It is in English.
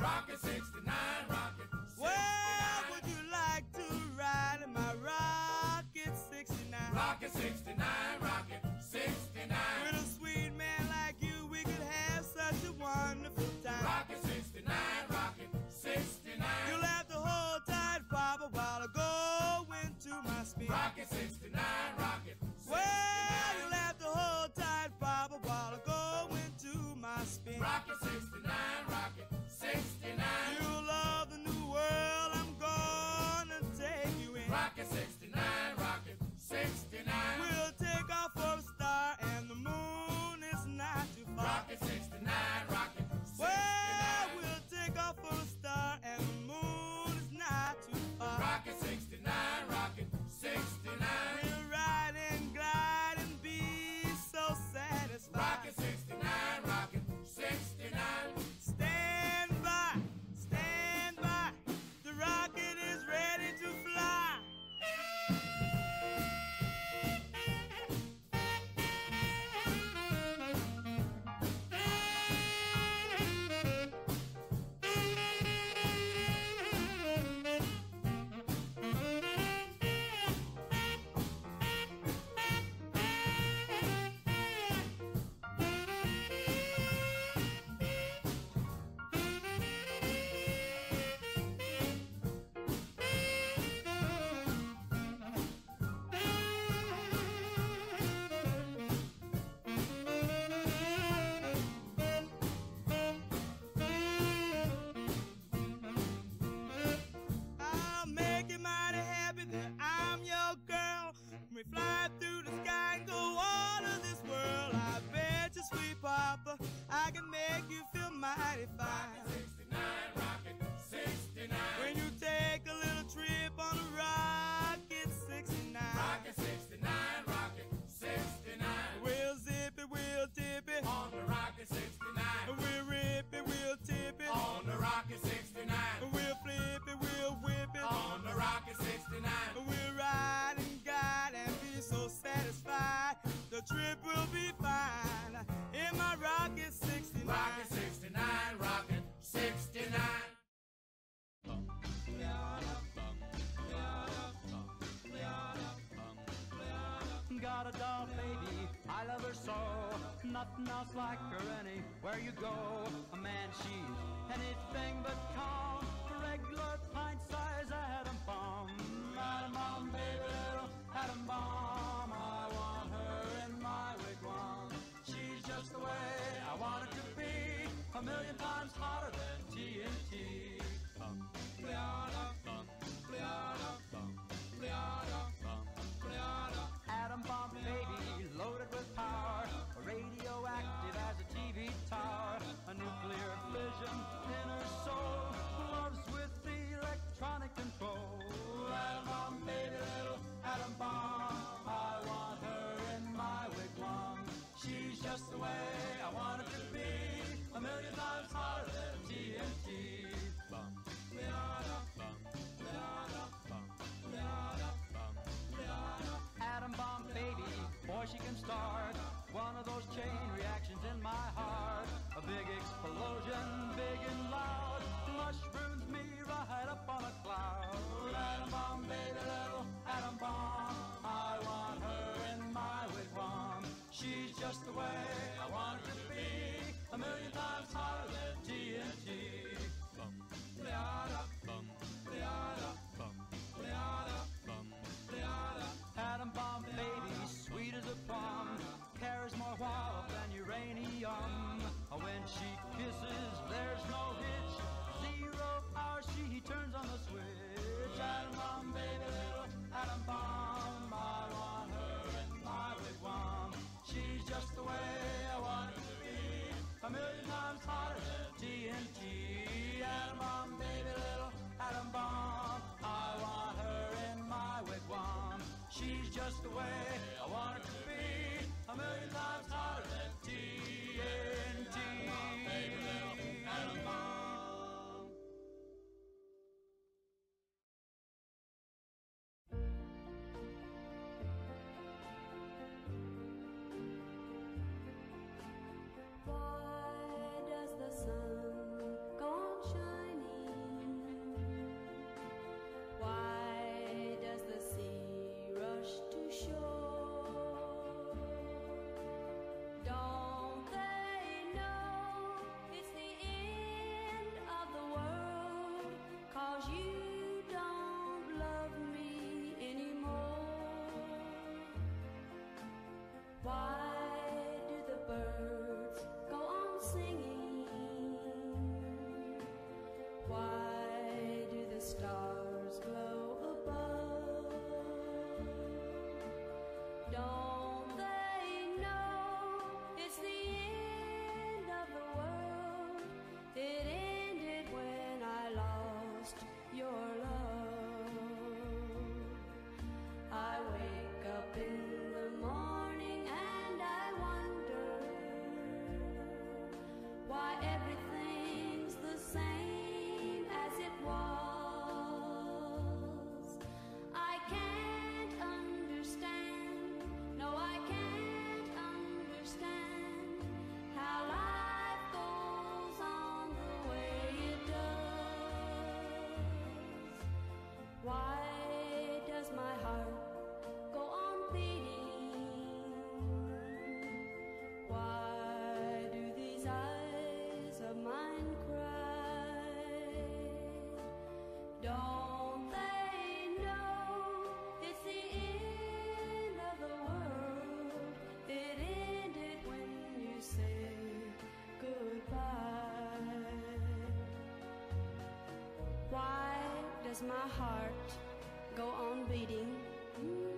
Rocket 69, Rocket 69. We'll take nothing else like her anywhere you go. A man, she's anything but calm, a regular pint-sized atom bomb. Atom bomb, baby, little atom bomb. I want her in my wigwam. She's just the way I want her to be, a million times hotter than TNT. Bleada, bleada, bleada, bleada. Atom bomb, baby, loaded with power, radioactive as a TV tower, a nuclear fission in her soul, loves with the electronic control. Atom bomb, baby, little atom bomb, I want her in my wigwam. She's just the way I want her to be, a million times hotter than TNT. Bum, bleada, bum, bleada, bum, bleada, bum, bleada. Atom bomb, baby, boy, she can start one of those chain reactions in my heart. A big explosion, big and loud, mushrooms me right up on a cloud. Atom bomb, baby, little atom bomb, I want her in my wigwam. She's just the way I want her to be, a million times hotter than TNT. Bum, bleada, bum, bleada, bum, bleada, bum, bleada. Atom bomb, baby, sweet as a plum, carries more wild than uranium. When she kisses, there's no hitch, 0 hour she turns on the switch. Atom bomb, baby, little atom bomb, I want her in my wigwam. She's just the way I want her to be, a million times hotter than TNT. Atom bomb, baby, little atom bomb, I want her in my wigwam. She's just the way I want her to be, a million times hotter than TNT. Does my heart go on beating?